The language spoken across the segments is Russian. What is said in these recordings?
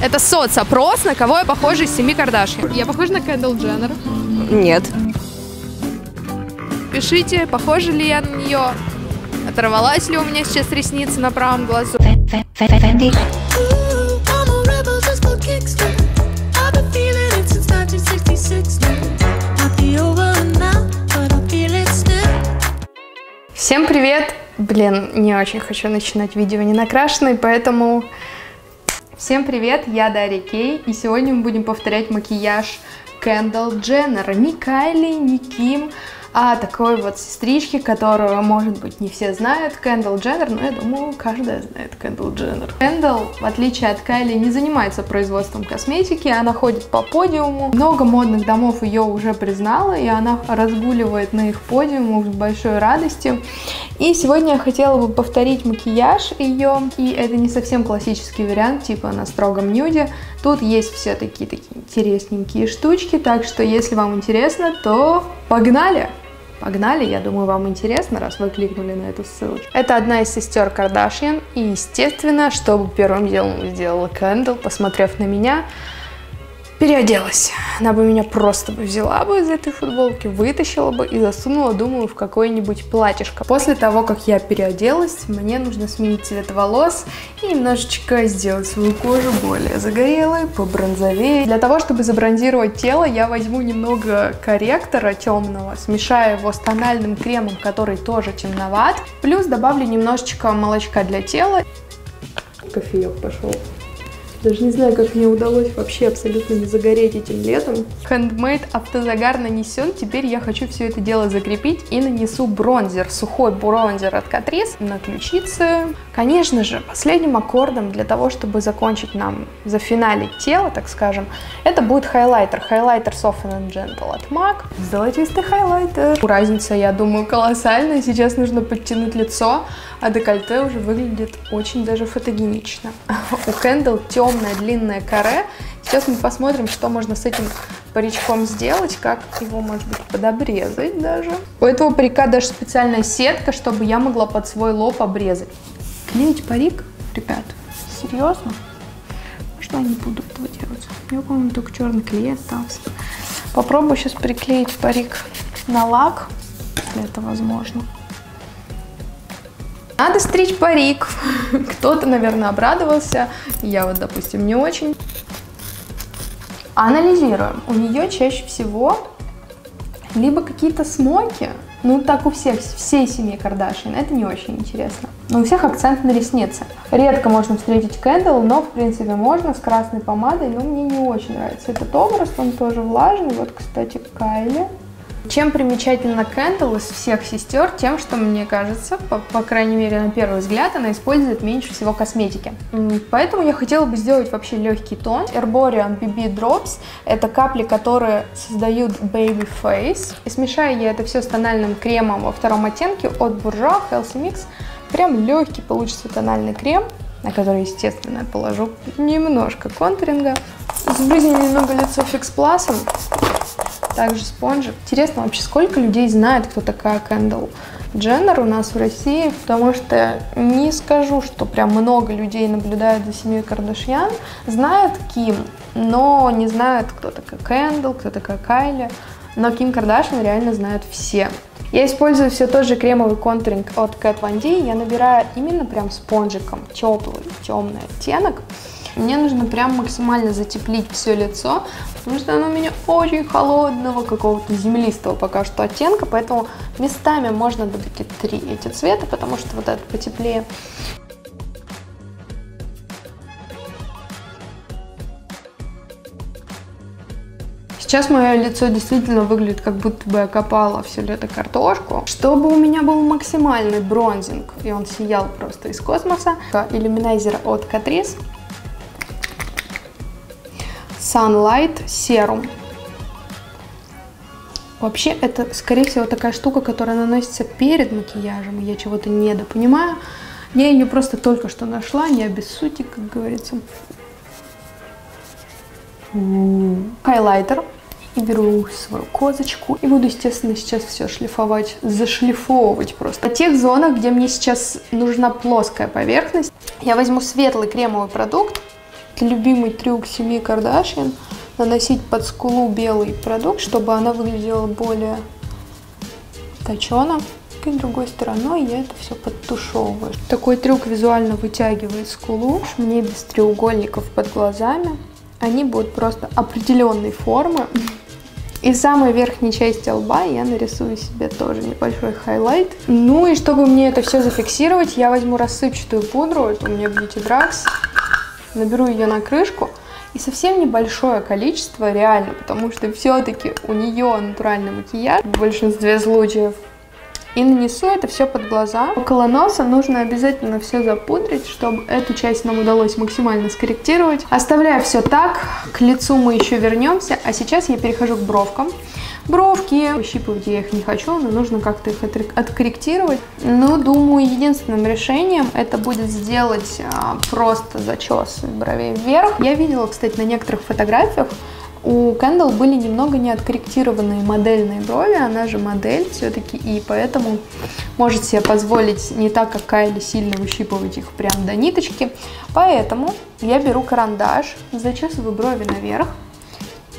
Это соцопрос, на кого я похожа из семьи Кардашьян. Я похожа на Кендалл Дженнер? Нет. Пишите, похожа ли я на нее, оторвалась ли у меня сейчас ресница на правом глазу. Всем привет! Блин, не очень хочу начинать видео не накрашенной, поэтому... Всем привет, я Дарья Кей, и сегодня мы будем повторять макияж Кендалл Дженнер. Не Кайли, не Ким, а такой вот сестрички, которую, может быть, не все знают, Кендалл Дженнер, но я думаю, каждая знает Кендалл Дженнер. Кендалл, в отличие от Кайли, не занимается производством косметики, она ходит по подиуму. Много модных домов ее уже признала, и она разгуливает на их подиумах с большой радостью. И сегодня я хотела бы повторить макияж ее, и это не совсем классический вариант, типа на строгом нюде. Тут есть все такие интересненькие штучки, так что если вам интересно, то погнали! Погнали, я думаю, вам интересно, раз вы кликнули на эту ссылочку. Это одна из сестер Кардашьян, и, естественно, чтобы первым делом сделала Кендалл, посмотрев на меня, переоделась. Она бы меня просто взяла бы из этой футболки, вытащила бы и засунула, думаю, в какое-нибудь платьишко. После того, как я переоделась, мне нужно сменить цвет волос и немножечко сделать свою кожу более загорелой, побронзовее. Для того, чтобы забронзировать тело, я возьму немного корректора темного, смешаю его с тональным кремом, который тоже темноват, плюс добавлю немножечко молочка для тела. Кофеек пошел. Даже не знаю, как мне удалось вообще абсолютно не загореть этим летом. Handmade автозагар нанесен. Теперь я хочу все это дело закрепить и нанесу бронзер. Сухой бронзер от Catrice на ключицы. Конечно же, последним аккордом для того, чтобы закончить нам, зафиналить тело, так скажем, это будет хайлайтер. Хайлайтер Soft and Gentle от MAC. Золотистый хайлайтер. Разница, я думаю, колоссальная. Сейчас нужно подтянуть лицо, а декольте уже выглядит очень даже фотогенично. У Кендалл темный. Темное длинное каре. Сейчас мы посмотрим, что можно с этим паричком сделать, как его, может быть, подобрезать даже. У этого парика даже специальная сетка, чтобы я могла под свой лоб обрезать. Клеить парик? Ребят, серьезно? Что я не буду этого делать? У меня, по-моему, только черный клей остался. Попробую сейчас приклеить парик на лак, если это возможно. Надо стричь парик. Кто-то, наверное, обрадовался. Я вот, допустим, не очень. Анализируем. У нее чаще всего либо какие-то смоки. Ну, так у всех, всей семьи Кардашьян. Это не очень интересно. Но у всех акцент на ресницы. Редко можно встретить Кендалл, но, в принципе, можно с красной помадой. Но мне не очень нравится этот образ. Он тоже влажный. Вот, кстати, Кайли. Чем примечательна Кендалл из всех сестер? Тем, что, мне кажется, по крайней мере, на первый взгляд, она использует меньше всего косметики. Поэтому я хотела бы сделать вообще легкий тон. Herborian BB Drops. Это капли, которые создают Baby Face. И смешаю я это все с тональным кремом во втором оттенке от Bourjois Healthy Mix. Прям легкий получится тональный крем, на который, естественно, я положу немножко контуринга. Сбрызни немного лицо фикс-пласом. Также спонжик. Интересно вообще, сколько людей знает, кто такая Кендалл Дженнер у нас в России, потому что не скажу, что прям много людей наблюдают за семьей Кардашьян, знают Ким, но не знают, кто такая Кендалл, кто такая Кайли, но Ким Кардашьян реально знают все. Я использую все тот же кремовый контуринг от Kat Von D, я набираю именно прям спонжиком, теплый, темный оттенок. Мне нужно прям максимально затеплить все лицо, потому что оно у меня очень холодного, какого-то землистого пока что оттенка, поэтому местами можно добавить 3 эти цвета, потому что вот этот потеплее. Сейчас мое лицо действительно выглядит, как будто бы я копала все лето картошку. Чтобы у меня был максимальный бронзинг, и он сиял просто из космоса, иллюминайзер от Catrice. Sunlight Serum. Вообще, это, скорее всего, такая штука, которая наносится перед макияжем. Я чего-то недопонимаю. Я ее просто только что нашла, не обессудьте, как говорится. Хайлайтер. И беру свою козочку. И буду, естественно, сейчас все шлифовать, зашлифовывать просто. На тех зонах, где мне сейчас нужна плоская поверхность, я возьму светлый кремовый продукт. любимый трюк семьи Кардашьян — наносить под скулу белый продукт, чтобы она выглядела более точёно. И другой стороной я это все подтушевываю. Такой трюк визуально вытягивает скулу. Мне без треугольников под глазами. Они будут просто определенной формы. И в самой верхней части лба я нарисую себе тоже небольшой хайлайт. Ну и чтобы мне это все зафиксировать, я возьму рассыпчатую пудру. Это у меня Beauty Drugs. Наберу ее на крышку. И совсем небольшое количество, реально, потому что все-таки у нее натуральный макияж в большинстве случаев. И нанесу это все под глаза. Около носа нужно обязательно все запудрить, чтобы эту часть нам удалось максимально скорректировать. Оставляя все так, к лицу мы еще вернемся. А сейчас я перехожу к бровкам. Бровки. Выщипывать я их не хочу, но нужно как-то их откорректировать. Но, думаю, единственным решением это будет сделать просто зачес бровей вверх. Я видела, кстати, на некоторых фотографиях, у Кендалл были немного неоткорректированные модельные брови, она же модель все-таки, и поэтому может себе позволить не так, как Кайли, сильно выщипывать их прям до ниточки. Поэтому я беру карандаш, зачесываю брови наверх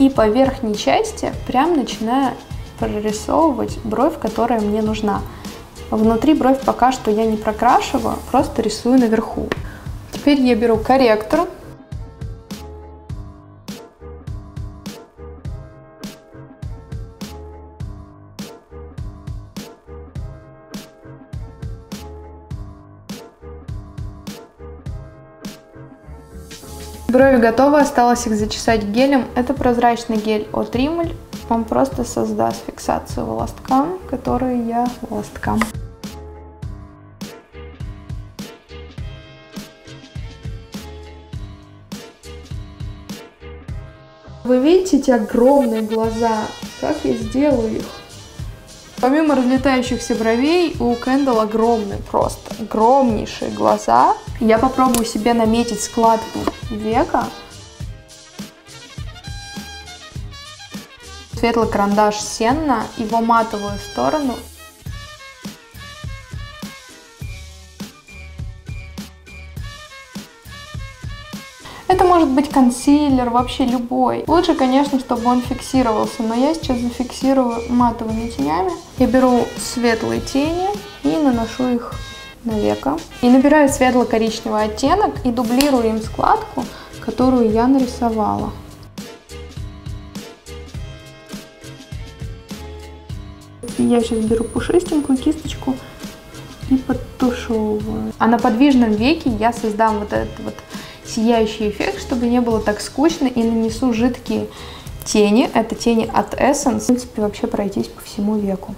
и по верхней части прям начинаю прорисовывать бровь, которая мне нужна. Внутри бровь пока что я не прокрашиваю, просто рисую наверху. Теперь я беру корректор. Брови готовы, осталось их зачесать гелем. Это прозрачный гель от Rimmel. Он просто создаст фиксацию волоскам, которые я волоскам. Вы видите эти огромные глаза? Как я сделаю их? Помимо разлетающихся бровей, у Кендалл огромные, просто огромнейшие глаза. Я попробую себе наметить складку века. Светлый карандаш сенна, его матовую сторону. Это может быть консилер, вообще любой. Лучше, конечно, чтобы он фиксировался, но я сейчас зафиксирую матовыми тенями. Я беру светлые тени и наношу их на веко. И набираю светло-коричневый оттенок и дублирую им складку, которую я нарисовала. Я сейчас беру пушистенькую кисточку и подтушевываю. А на подвижном веке я создам вот этот вот сияющий эффект, чтобы не было так скучно, и нанесу жидкие тени. Это тени от Essence. В принципе, вообще пройтись по всему веку.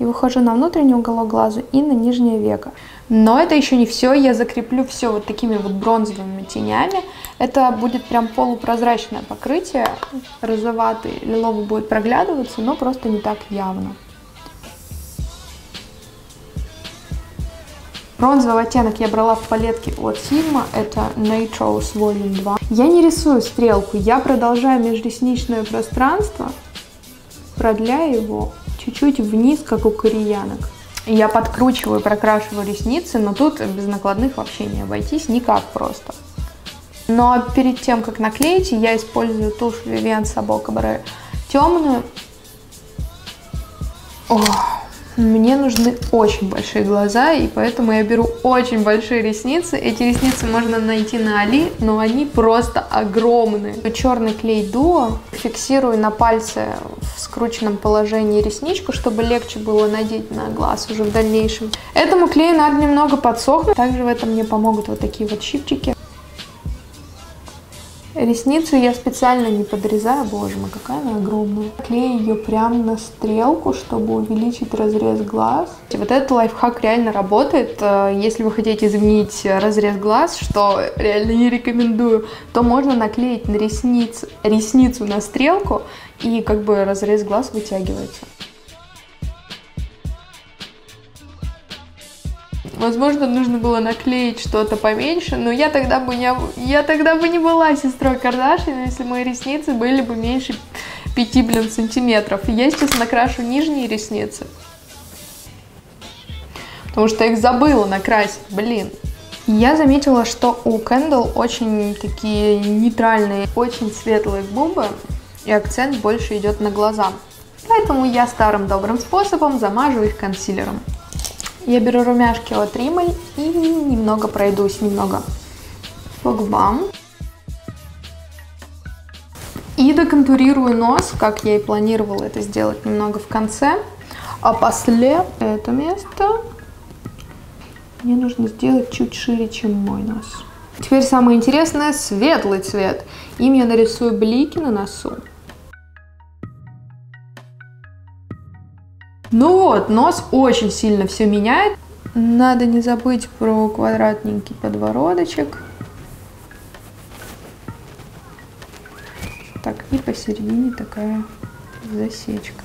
И выхожу на внутренний уголок глаза и на нижнее веко. Но это еще не все. Я закреплю все вот такими вот бронзовыми тенями. Это будет прям полупрозрачное покрытие. Розоватый, лиловый будет проглядываться, но просто не так явно. Бронзовый оттенок я брала в палетке от Sigma, это Naturals Volume 2. Я не рисую стрелку, я продолжаю межресничное пространство, продляю его чуть-чуть вниз, как у кореянок. Я подкручиваю, прокрашиваю ресницы, но тут без накладных вообще не обойтись, никак просто. Но перед тем, как наклеить, я использую тушь Vivienne Sabo Cabaret темную. Ох. Мне нужны очень большие глаза, и поэтому я беру очень большие ресницы. Эти ресницы можно найти на Али, но они просто огромные. Черный клей Дуо фиксирую на пальце в скрученном положении ресничку, чтобы легче было надеть на глаз уже в дальнейшем. Этому клею надо немного подсохнуть. Также в этом мне помогут вот такие вот щипчики. Ресницу я специально не подрезаю, боже мой, какая она огромная. Клею ее прямо на стрелку, чтобы увеличить разрез глаз. Вот этот лайфхак реально работает. Если вы хотите изменить разрез глаз, что реально не рекомендую, то можно наклеить на ресницу на стрелку, и как бы разрез глаз вытягивается. Возможно, нужно было наклеить что-то поменьше, но я тогда бы не была сестрой Кардашьян, если мои ресницы были бы меньше 5, блин, сантиметров. Я сейчас накрашу нижние ресницы, потому что их забыла накрасить, блин. Я заметила, что у Кендалл очень такие нейтральные, очень светлые губы, и акцент больше идет на глаза. Поэтому я старым добрым способом замажу их консилером. Я беру румяшки от Rimmel и немного пройдусь, по губам. И доконтурирую нос, как я и планировала это сделать, немного в конце. А после это место мне нужно сделать чуть шире, чем мой нос. Теперь самое интересное — светлый цвет. Им я нарисую блики на носу. Ну вот, нос очень сильно все меняет. Надо не забыть про квадратненький подбородочек. Так, и посередине такая засечка.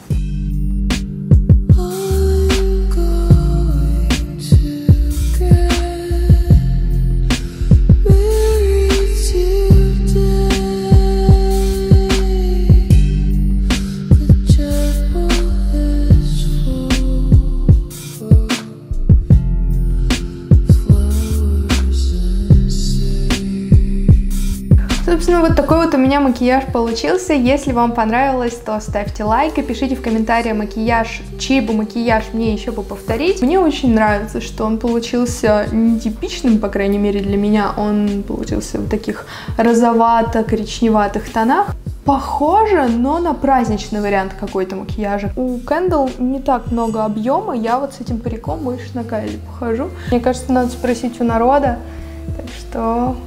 Собственно, вот такой вот у меня макияж получился. Если вам понравилось, то ставьте лайк и пишите в комментариях макияж, чей бы макияж мне еще бы повторить. Мне очень нравится, что он получился нетипичным, по крайней мере для меня. Он получился в таких розовато-коричневатых тонах. Похоже, но на праздничный вариант какой-то макияжа. У Кендалл не так много объема, я вот с этим париком больше на Кайли похожу. Мне кажется, надо спросить у народа, так что...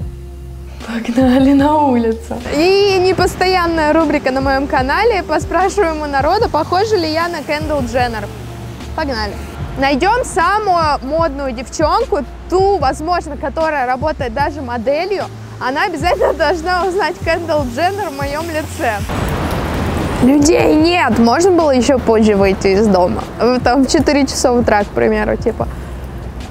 Погнали на улицу. И непостоянная рубрика на моем канале. Поспрашиваем у народа, похожа ли я на Кендалл Дженнер. Погнали. Найдем самую модную девчонку, ту, возможно, которая работает даже моделью. Она обязательно должна узнать Кендалл Дженнер в моем лице. Людей нет. Можно было еще позже выйти из дома? Там в 4 часа утра, к примеру, типа.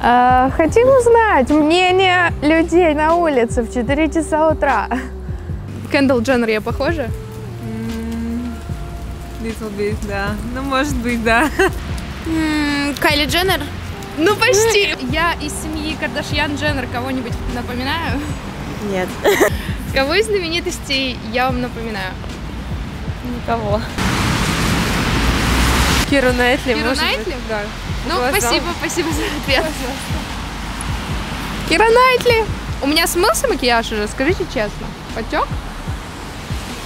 Хотим узнать мнение людей на улице в 4 часа утра. Кендалл Дженнер я похожа? Little bit, да. Ну, может быть, да. Кайли Дженнер? Ну, почти. Я из семьи Кардашьян-Дженнер кого-нибудь напоминаю? Нет. Кого из знаменитостей я вам напоминаю? Никого. Киру Найтли, может быть? Да. Ну, спасибо за ответ. Кира Найтли. У меня смылся макияж уже, скажите честно. Потек?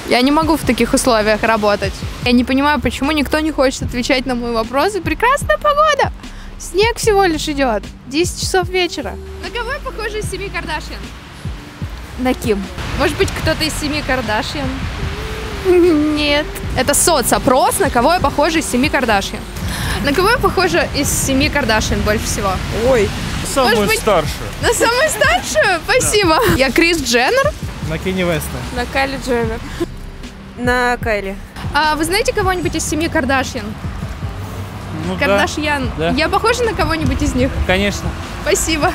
Я не могу в таких условиях работать. Я не понимаю, почему никто не хочет отвечать на мои вопросы. Прекрасная погода. Снег всего лишь идет. 10 часов вечера. На кого я похожа из семьи Кардашьян? На Ким. Может быть, кто-то из семьи Кардашьян? Нет. Это соцопрос, на кого я похожа из семьи Кардашьян. На кого я похожа из семьи Кардашьян больше всего? Ой, самую старшую. На самую старшую? Спасибо. Да. Я Крис Дженнер. На Кенни Веста. На Кайли Дженнер. На Кайли. А вы знаете кого-нибудь из семьи Кардашьян? Ну, Кардашьян. Да. Я похожа на кого-нибудь из них? Конечно. Спасибо.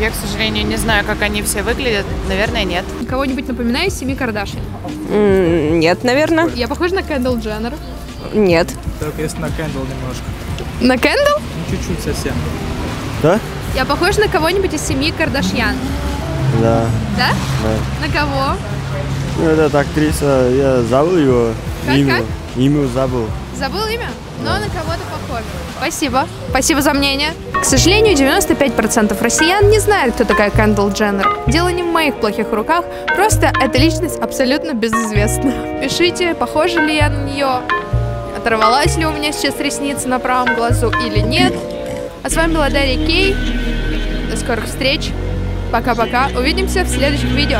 Я, к сожалению, не знаю, как они все выглядят. Наверное, нет. Кого-нибудь напоминаю из семьи Кардашьян? Нет, наверное. Я похожа на Кендалл Дженнер? Нет. Только если на Кендалл немножко. На Кендалл? Ну, чуть-чуть совсем. Да? Я похожа на кого-нибудь из семьи Кардашьян? Да. Да? Да. На кого? Ну, это актриса, я забыл его имя. Как? Имя забыл. Забыл имя? Но на кого-то похожа. Спасибо. Спасибо за мнение. К сожалению, 95% россиян не знают, кто такая Кендалл Дженнер. Дело не в моих плохих руках, просто эта личность абсолютно безызвестна. Пишите, похожа ли я на нее, оторвалась ли у меня сейчас ресница на правом глазу или нет. А с вами была Дарья Кей. До скорых встреч. Пока-пока. Увидимся в следующих видео.